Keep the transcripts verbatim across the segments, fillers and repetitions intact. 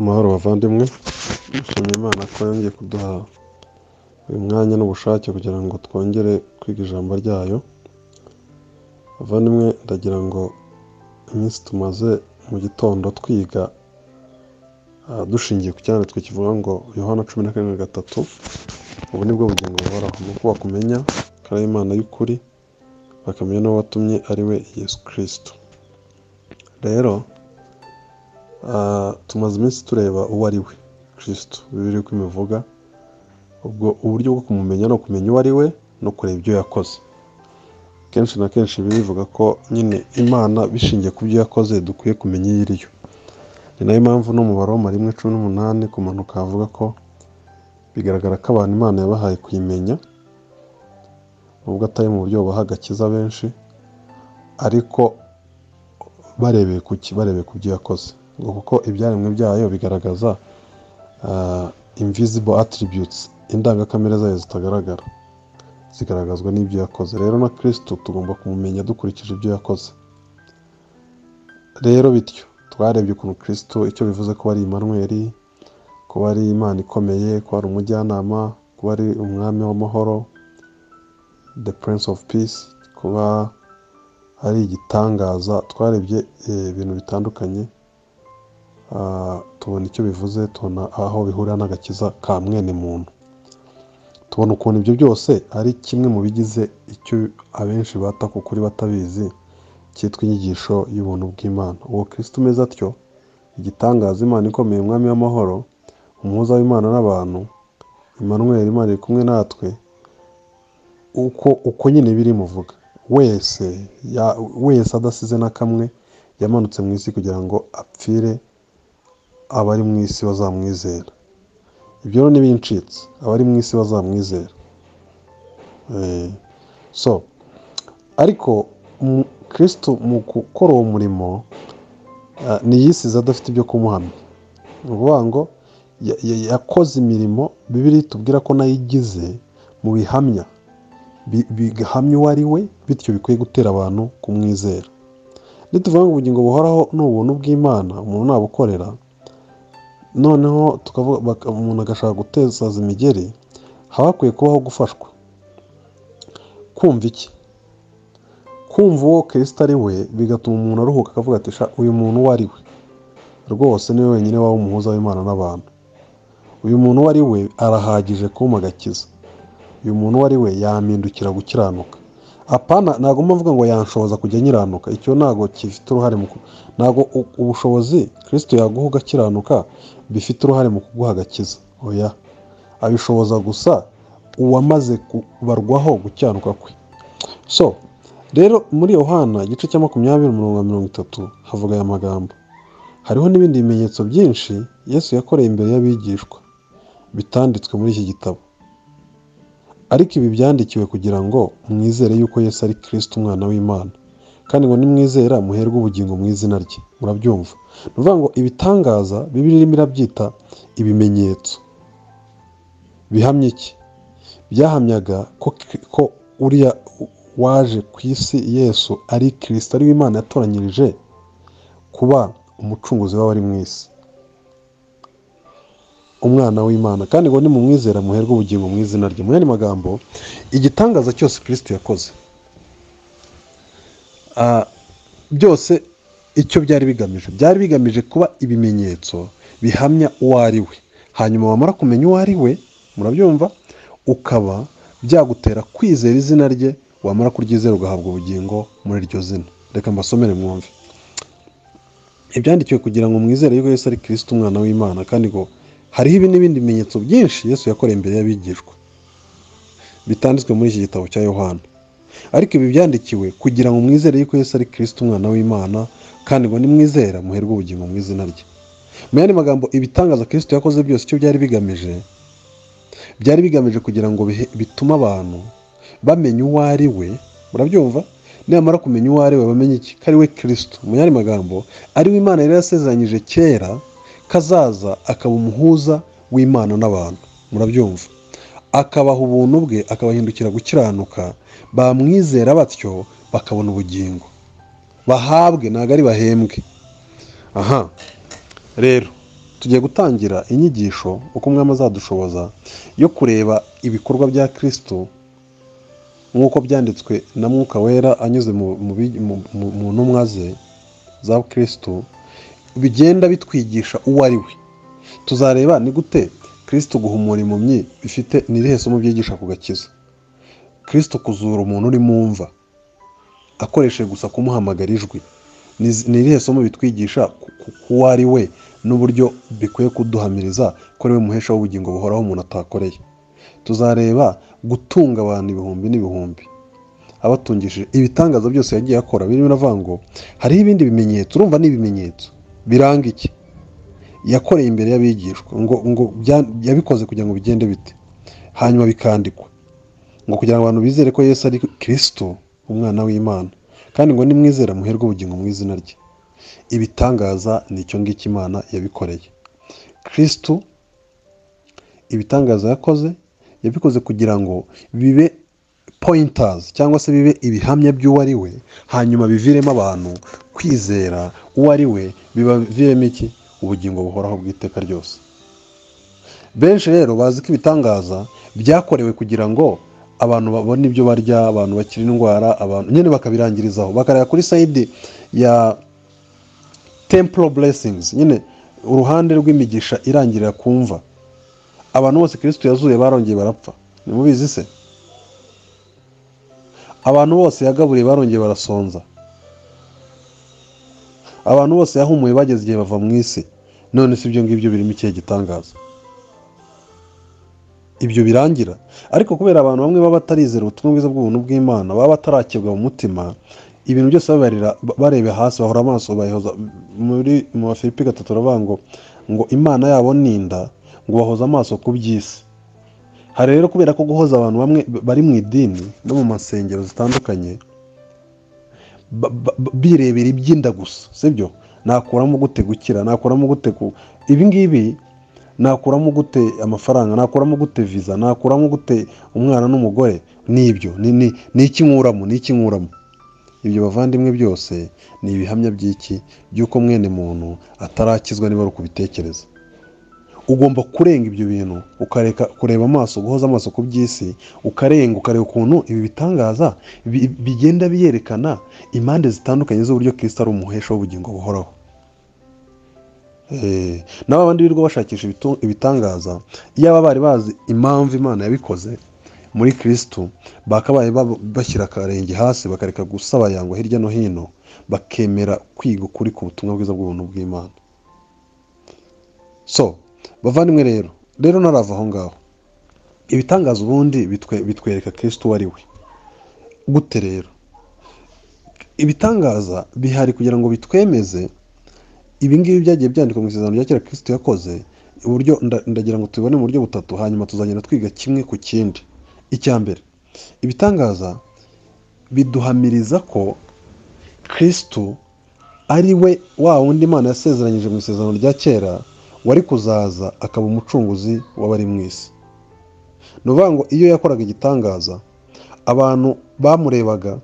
Amahoro bavandimwe, dushimye Imana ko yongeye kuduha uyu mwanya n'ubushake kugira ngo twongere kwiga ijambo ryayo. Bavandimwe, ndagira ngo iminsi tumaze mu gitondo twiga dushingiye ku cyanditswe kivuga ngo Yohana cumi na kane gatatu, ubu nibwo bugingo buhoraho, nuko bakumenya ko ari Imana y'ukuri, bakamenya n'uwo watumye ari we Yesu Kristo. Rero tumaze iminsi tureba uwo ari we Kristo, Bibiliya uko imivuga, ubwo uburyo bwo kumumenya no kumenya uwo ari we no kureba ibyo yakoze. Kenshi na kenshi bivuga ko nyine Imana bishingiye ku byo yakoze dukwiye kumenya iyiriyo. Ni nayo mpamvu no mu Baroma rimwe cumi n'umunani kumanuka havuga ko bigaragara ko abantu Imana yabahaye kuyimenya, ubwo atari mu buryo bubaha agakiza benshi, ariko barebeye kuki, barebeye ku byo yakoze, ngo kuko ibyaremwe byayo bigaragaza invisible attributes, indangakamere zayo zitagaragara, zigaragazwa n'ibyo yakoze. Rero na Kristo tugomba kumumenya dukurikije ibyo yakoze. Rero bityo twarebye ukuntu Kristo icyo bivuze ko ari Imanweli, ko ari Imana ikomeye, ko ari umujyanama, ko ari umwami w'amahoro, the prince of peace, kuba ari igitangaza. Twarebye ibintu bitandukanye, tubona icyo bivuze, tubona aho bihurira n'agakiza ka mwene muntu, tubona ukuntu ibyo byose ari kimwe mu bigize icyo abenshi bata ku kuri batabizi cyitwa inyigisho y'ubuntu bw'Imana. Uwo Kristo umeze atyo, igitangaza, Imana ikomeye, umwami w'amahoro, umuhuza w'Imana n'abantu, Immanuel, Imana iri kumwe natwe, uko uko nyine biri muvuga, wese ya wese adasize na kamwe, yamanutse mu isi kugira ngo apfire abari mu isi bazamwizera. Ibyo rero nibincitse, abari mu isi bazamwizera. Eh so ariko Kristo mu gukora uwo murimo niyisize adafite ibyo kumuhamya, uvuga ngo yakoze imirimo Bibiliya itubwira ko nayigize mu bihamya, bigahamya uwo ari we, bityo bikwiye gutera abantu kumwizera. Nituvuga ngo ubugingo buhoraho ni ubuntu bw'Imana umuntu nabukorera, noneho tukavuga umuntu agashaka gutezaza imigeri, haba hakwiye kubaho gufashwa. Kumva iki? Kumva uwo Kristo ari we, bigatuma umuntu aruhuka akavuga ati sha, uyu muntu uwo ari we rwose niwe wenyine waba umuhuza w'Imana n'abantu, uyu muntu uwo ari we arahagije kumagakiza, uyu muntu uwo ari we yampindukira gukiranuka. Apana, ntabwo mvuga ngo yanshoboza kujya nyiranuka, icyo ntabwo kifite uruhare mu, ntabwo ubushobozi Kristo yaguha ugakiranuka bifite uruhare mu kuguha agakiza. Oya, abishoboza gusa uwamaze kubarwaho gukiranuka kwe. So rero muri Yohana igice cya makumyabiri umurongo wa mirongo itatu havuga aya magambo: hariho n'ibindi bimenyetso byinshi Yesu yakoreye imbere y'abigishwa bitanditswe muri iki gitabo, ariko ibi byandikiwe kugira ngo mwizere yuko Yesu ari Kristo umwana w'Imana, kandi ngo nimwizera muherwe ubugingo mu izina rye. Murabyumva? Nuvuga ngo ibitangaza Bibiliya irimo irabyita ibimenyetso bihamya iki? Byahamyaga ko ko uriya waje ku isi Yesu ari Kristo, ari Imana yatoranyirije kuba umucunguzi w'abari mu isi, umwana w'Imana, kandi ngo nimumwizera muherwe ubugingo mu izina rye. Muri aya magambo, igitangaza cyose Kristo yakoze, byose icyo byari bigamije, byari bigamije kuba ibimenyetso bihamya uwo ari we, hanyuma wamara kumenya uwo ari we, murabyumva, ukaba byagutera kwizera izina rye, wamara kuryizera ugahabwa ubugingo muri iryo zina. Reka mbasomere mwumve. Ibyandikiwe kugira ngo mwizere yuko Yesu ari Kristo umwana w'Imana, kandi ngo hariho ibi n'ibindi bimenyetso byinshi Yesu yakoreye imbere y'abigishwa bitanditswe muri iki gitabo cya Yohana, ariko ibi byandikiwe kugira ngo mwizere yuko Yesu ari Kristo umwana w'Imana, kandi ngo nimwizera muherwe ubugingo mu izina rye. Mu yandi magambo, ibitangaza Kristo yakoze byose icyo byari bigamije, byari bigamije kugira ngo bitume abantu bamenye uwo ari we. Murabyumva? Niyamara kumenya uwo ari we, bamenye iki? Ko ari we Kristo. Mu yandi magambo, ari we Imana yari yasezeranyije kera kazaza akaba umuhuza w'Imana n'abantu. Murabyumva? Akabaha ubuntu bwe, akabahindukira gukiranuka, bamwizera batyo bakabona ubugingo, bahabwe, ntabwo ari bahembwe. Aha, rero tugiye gutangira inyigisho uko umwami azadushoboza yo kureba ibikorwa bya Kristo nk'uko byanditswe na Mwuka Wera anyuze mu ntumwa ze za Kristo, bigenda bitwigisha uwo ari we. Tuzareba ni gute Kristo guhumura impumyi bifite n'irihe somo byigisha ku gakiza. Kristo kuzura umuntu uri mu mva akoresheje gusa kumuhamagara ijwi, ni irihe somo bitwigisha ku wo ari we n'uburyo bikwiye kuduhamiriza ko ari we muhesha w'ubugingo buhoraho umuntu atakoreye. Tuzareba gutunga abantu ibihumbi n'ibihumbi abatungishije ibitangaza byose yagiye akora, birimo navuga ngo hari ibindi bimenyetso. Urumva ni ibimenyetso biranga iki yakoreye imbere y'abigishwa, ngo ngo yabikoze kugira ngo bigende bite, hanyuma bikandikwa ngo kugira ngo abantu bizere ko Yesu ari Kristo umwana w'Imana, kandi ngo nimwizera muherwe ubugingo mu izina rye. Ibitangaza nicyo ngiki Imana yabikoreye Kristo. Ibitangaza yakoze yabikoze kugira ngo bibe pointers cyangwa se bibe ibihamya by'uwo ari we, hanyuma biviremo abantu kwizera uwo ari we, bibaviremo iki? Ubugingo buhoraho bw'iteka ryose. Benshi rero bazi ko ibitangaza byakorewe kugira ngo abantu babone ibyo barya, abantu bakira indwara, abantu nyine bakabirangirizaho, bakarega kuri side ya temple blessings, nyine uruhande rw'imigisha irangirira kumva. Abantu bose Kristo yazuye barongeye barapfa, nimubizi se? Abantu bose yagaburiye barongeye barasonza, abantu bose yahumuye bageze igihe bava mu isi. None si ibyo ngibyo birimo ikihe gitangaza? Ibyo birangira, ariko kubera abantu bamwe baba batarizera ubutumwa bwiza bw'ubuntu bw'Imana, baba batarakebwa mu mutima, ibintu byose babarira barebe hasi, bahora amaso bayihoza. Muri mu Bafilipi gatatu baravuga ngo ngo Imana yabo ninda, ngo bahoza amaso ku by'isi. Hari rero kubera ko guhoza abantu bamwe bari mu idini no mu masengero zitandukanye birebera ibyinda gusa, sibyo? Nakuramo gute gukira? Nakuramo gute ku ibi ngibi? Nakuramo gute amafaranga? Nakuramo gute visa? Nakuramo gute umwana n'umugore? Nibyo ni ni nikinkuramo nikinkuramo ibyo bavandimwe, byose ni ibihamya by'iki? Byuko mwene muntu atarakizwa niba rukubitekereza. Ugomba kurenga ibyo bintu, ukareka kureba amaso, guhoza amaso ku by'isi, ukarenga ukareba ukuntu ibi bitangaza bigenda biyerekana impande zitandukanye z'uburyo Kristo ari umuhesha w'ubugingo buhoraho. Eh n'abandi birirwa bashakisha ibitangaza, iyo ababari bazi impamvu Imana yabikoze muri Kristo, bakabaye bashyira akarenge hasi, bakareka gusaba yango hirya no hino, bakemera kwiga ukuri ku butumwa bwiza bw'ubuntu bw'Imana. So bavandimwe rero rero narava aho ngaho, ibitangaza ubundi bitwereka Kristo wari we gute. Rero ibitangaza bihari kugira ngo bitwemeze ibingibi byagiye byandikwa mu isezerano rya kera Kristo yakoze. Uburyo ndagira ngo tubibone mu buryo butatu, hanyuma tuzagenda twiga kimwe ku kindi. Icya mbere, ibitangaza biduhamiriza ko Kristo ari we wa wundi Imana yasezeranyije mu isezerano rya kera, wari kuzaza akaba umucunguzi w'abari mu isi. Nuvuga ngo iyo yakoraga igitangaza abantu bamurebaga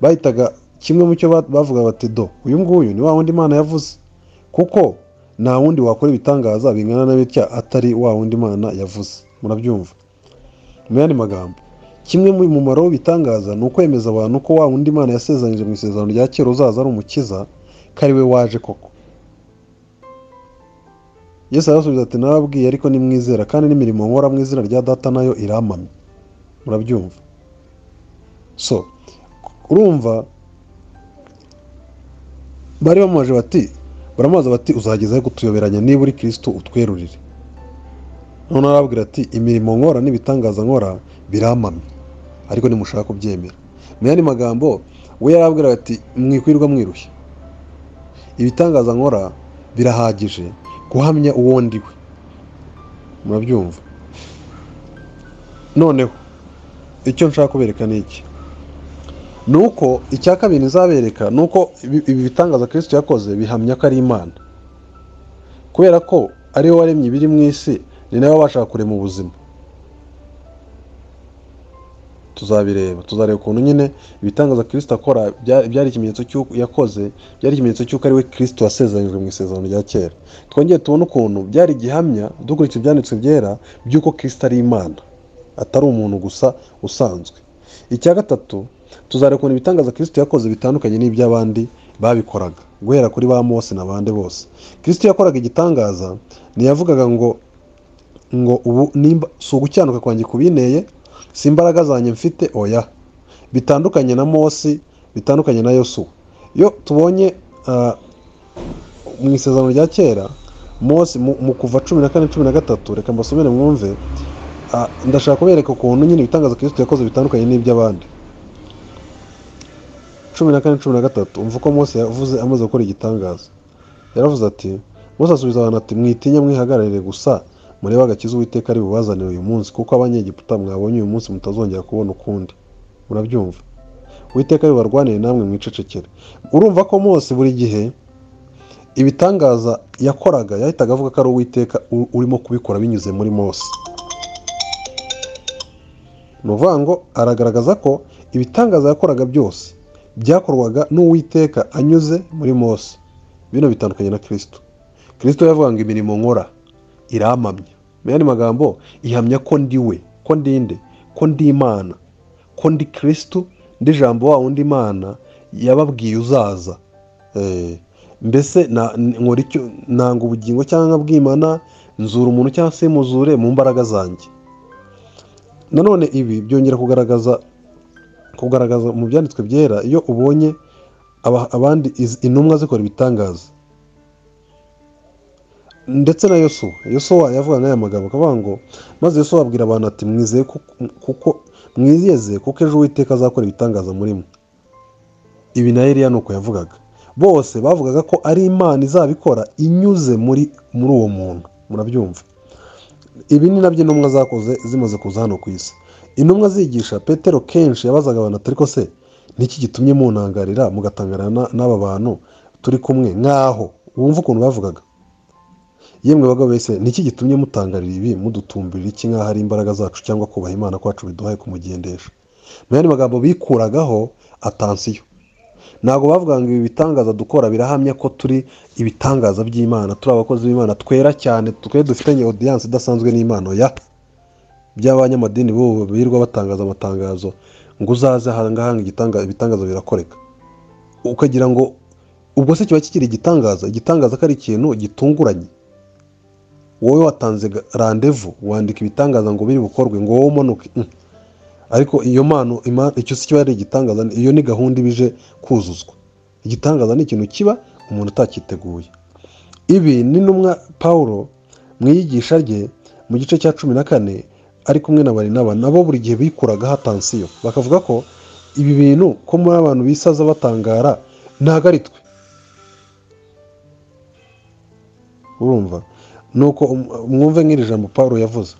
bahitaga kimwe mu cyo bavuga bati do uyu nguyu ni wa wundi Imana yavuze, kuko nta wundi wakora ibitangaza bingana na bitya atari wa wundi Imana yavuze. Murabyumva? Mu yandi magambo, kimwe mu mumaro w'ibitangaza ni ukwemeza abantu ko wa wundi Imana yasezeranyije mu isezerano rya kera uzaza ari umukiza, kari we waje koko. Yesu arasubiza ati nababwiye ariko nimwizera, kandi n'imirimo nkora mu izina rya data nayo iramamye. Murabyumva? So urumva bari bamaje bati baramaze bati uzageza he kutuyoberanya niba uri Kristo utwerurire? None arababwira ati imirimo nkora n'ibitangaza nkora biramamye, ariko nimushaka kubyemera. Mu yandi magambo we yarababwira ati mwikwirwa mwirushye. Ibitangaza nkora birahagije guhamya uwo ndi we. Murabyumva? Noneho icyo nshaka kubereka ni iki, nuko icya kabiri nzabereka nuko ibi bitangaza Kristo yakoze bihamya ko ari Imana, kubera ko ari we waremye ibiri mu isi, ni nawe wabasha kurema ubuzima. tuzabireba, tuzareba ukuntu nyine ibitangaza Kristo akora byari ikimenyetso cy'uko yakoze, byari ikimenyetso cy'uko ari we Kristo wasezeranyijwe mu isezerano rya kera. Twongeye tubona ukuntu byari gihamya dukurikije ibyanditswe byera by'uko Kristo ari Imana, atari umuntu gusa usanzwe. Icya gatatu, tuzareba ukuntu ibitangaza Kristo yakoze bitandukanye n'iby'abandi babikoraga, guhera kuri ba Mose n'abandi bose. Kristo yakoraga igitangaza, ntiyavugaga ngo ngo ubu nimba so gucyanuka kwanjye kubineye, si imbaraga zanjye mfite, oya. Bitandukanye na Mose, bitandukanye na Yosuwa. Iyo tubonye uh, mu isezerano rya kera, Mose mu kuva cumi na kane cumi na gatatu, reka mbasomere mwumve, uh, ndashaka kubereka ukuntu nyine ibitangaza Kristo yakoze bitandukanye n'iby'abandi. cumi na kane cumi na gatatu, umva uko Mose yavuze amaze gukora igitangaza. Yaravuze ati, Mose asubiza abantu ati, mwitinya mwihagararire gusa, mureba agakiza Uwiteka ari bubazanire uyu munsi, kuko abanyegiputa mwabonye uyu munsi mutazongera kubona ukundi. Murabyumva, Uwiteka ari barwanire namwe mwicecekere. Urumva ko Mose buri gihe ibitangaza yakoraga yahitaga avuga ko ari Uwiteka urimo kubikora binyuze muri Mose. Novango aragaragaza ko ibitangaza yakoraga byose byakorwaga n'Uwiteka anyuze muri Mose. Bino bitandukanye na Kristo. Kristo yavuga ngo imirimo nkora iramamya. Meyani magambo ihamya ko ndiwe, ko ndinde, ko ndi Imana, ko ndi Kristo, ndi jambo wa undi Imana yababwiye uzaza. Eh mbese na nkora icyo nanga ubugingo cyangwa bw'Imana, nzura umuntu cyangwa se muzure mu mbaraga zanjye. Nanone ibi byongera kugaragaza kugaragaza mu byanditswe byera, iyo ubonye abandi intumwa zikora ibitangaza. Ndetse na Yosuwa, Yosuwa yavuga n'aya magambo akavuga ngo, maze Yosuwa abwira abantu ati, mwizeye kuko mwizeze kuko ejo Uwiteka azakora ibitangaza muri mwe. Ibi na Eliya nuko yavugaga. Bose bavugaga ko ari Imana izabikora inyuze muri muri uwo muntu. Murabyumva. Ibi ni nabyo intumwa zakoze zimaze kuza hano ku isi. Intumwa zigisha, Petero kenshi yabazaga abantu ati, ariko se niki gitumye munangarira mugatangarana n'aba bantu turi kumwe nkaho wumva ukuntu bavugaga? Yemwe bagabo bese, niki gitumye mutangarira ibi mudutumbira iki nkaho ari imbaraga zacu cyangwa kubaha Imana kwacu biduhaye kumugendesha? Meyani magambo bikuragaho atansiyo. Nago bavuga ngo ibi bitangaza dukora birahamya ko turi ibitangaza by'Imana, turi abakozi b'Imana, twera cyane, twe dufitanye audience idasanzwe n'Imana. Ya by'abanyamadini bo birwa batangaza amatangazo ngo uzaze hangahanga igitangaza, ibitangaza birakoreka, ukagira ngo ubwo se kiba kikiri igitangaza. Igitangaza kari ikintu gitunguranye. Wowe watanze rendez-vous wandika ibitangaza ngo biri bukorwe ngo wowe umanuke, ariko iyo mano icyo se kiba ari igitangaza. Iyo ni gahunda ibije kuzuzwa. Igitangaza ni ikintu kiba umuntu atakiteguye. Ibi ni numwa Paulo mwiyigisha rye mu gice cya cumi na kane ari kumwe na Barinaba, nabo buri gihe bikuraga hatansiyo, bakavuga ko ibi bintu ko muri abantu bisaza batangara ntagaritwe. Urumva nuko mwumve nk'iri jambo Paulo yavuze,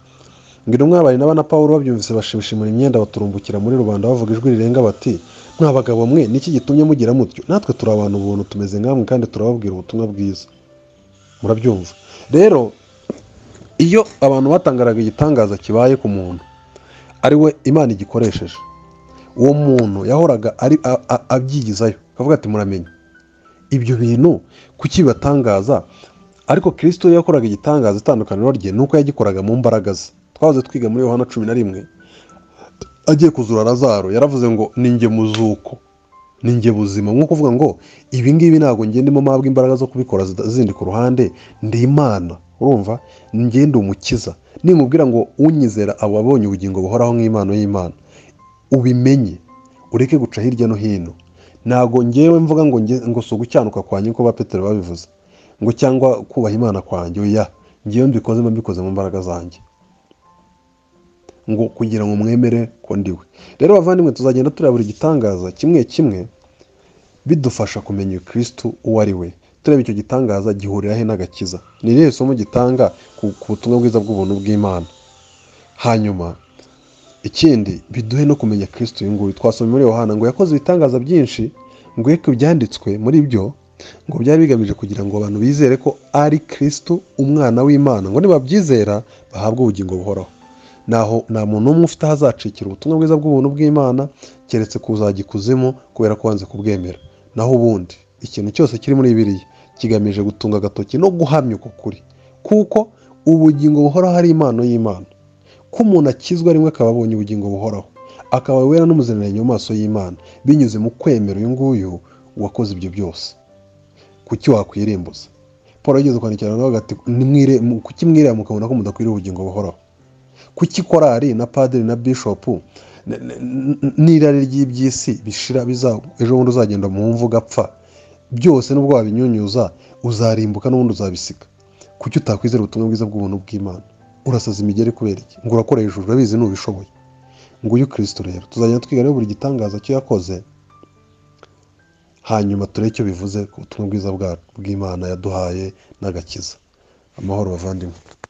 ngira umwe Barinaba na Paulo babyumvise bashimishimura imyenda baturumbukira muri rubanda, bavuga ijwi rirenga bati, mwabagabo mwe niki gitumye mugira mutyo? Natwe turi abantu ubuntu tumeze nkamwe kandi turababwira ubutumwa bwiza. Murabyumva rero, iyo abantu batangaraga igitangaza kibaye ku muntu ari we Imana igikoresheje, uwo muntu yahoraga ari abyigizayo akavuga ati, muramenye ibyo bintu kuki bibatangaza. Ariko Kristo yakoraga igitangaza, itandukaniro rye nuko yagikoraga mu mbaraga ze. Twavuze twiga muri Yohana cumi na rimwe, agiye kuzura Lazaro yaravuze ngo ninjye muzuko ninjye buzima, nko kuvuga ngo ibi ngibi ntago nge ndimo mabwa imbaraga zo kubikora zindi ku ruhande, ndi Imana. Urumva, ngende umukiza, nimubwira ngo unyizera abo babonye ubugingo buhoraho nk'Imana y'Imana, ubimenye ureke guca hirya no hino. Nago ngewe mvuga ngo ngo so gucyanuka kwanjye ko ba Petero babivuze ngo cyangwa kubaha Imana kwanjye, oya, ngewe mbikoze mbikoze mu mbaraga zanjye, ngo kugira ngo mwemere ko ndiwe. Rero bavandimwe, tuzagenda tureba buri gitangaza kimwe kimwe bidufasha kumenya Kristo uwo ari we. Turebe icyo gitangaza gihurira he n'agakiza, ni rero isomo gitanga ku butumwa bwiza bw'ubuntu bw'Imana. Hanyuma ikindi biduhe no kumenya Kristo. Yunguye twasomye muri Yohana ngo yakoze ibitangaza byinshi, ngo yeko byanditswe muri byo ngo byari bigamije kugira ngo abantu bizere ko ari Kristo umwana w'Imana, ngo nibabyizera bahabwe ubugingo buhoraho. naho nta muntu umufite hazacikira ubutumwa bwiza bw'ubuntu bw'Imana keretse kuzagikuzimu kubera kwanze kubwemera. Naho ubundi ikintu cyose kiri muri Bibiliya kigamije gutunga agatoki no guhamya uko kuri, kuko ubugingo buhoraho ari impano y'Imana. Ko umuntu akizwa rimwe akababonye ubugingo buhoraho, akaba wera n'umuziranenge mu maso y'Imana binyuze mu kwemera uyu nguyu wakoze ibyo byose. Kuki wakwirimbuza? Paul yageze kwandikira nawe ati nimwire kuki mwirira mukabona ko mudakwira ubugingo buhoraho. Kuki korari na padiri na bishop n'irari ry'ibyisi bishira bizaho ejo bundi uzagenda mu mvuga apfa byose nubwo wabinyunyuza uzarimbuka n'ubundi uzabisika. Kuki utakwizera ubutumwa bwiza bw'ubuntu bw'Imana? Urasaza imigeri kubera iki? Ngo urakora hejuru urabizi n'ubishoboye. Nguyu Kristo rero tuzajya twiga rero buri gitangaza cyo yakoze, hanyuma tureke bivuze ku butumwa bwiza bw'Imana yaduhaye n'agakiza. Amahoro bavandimwe.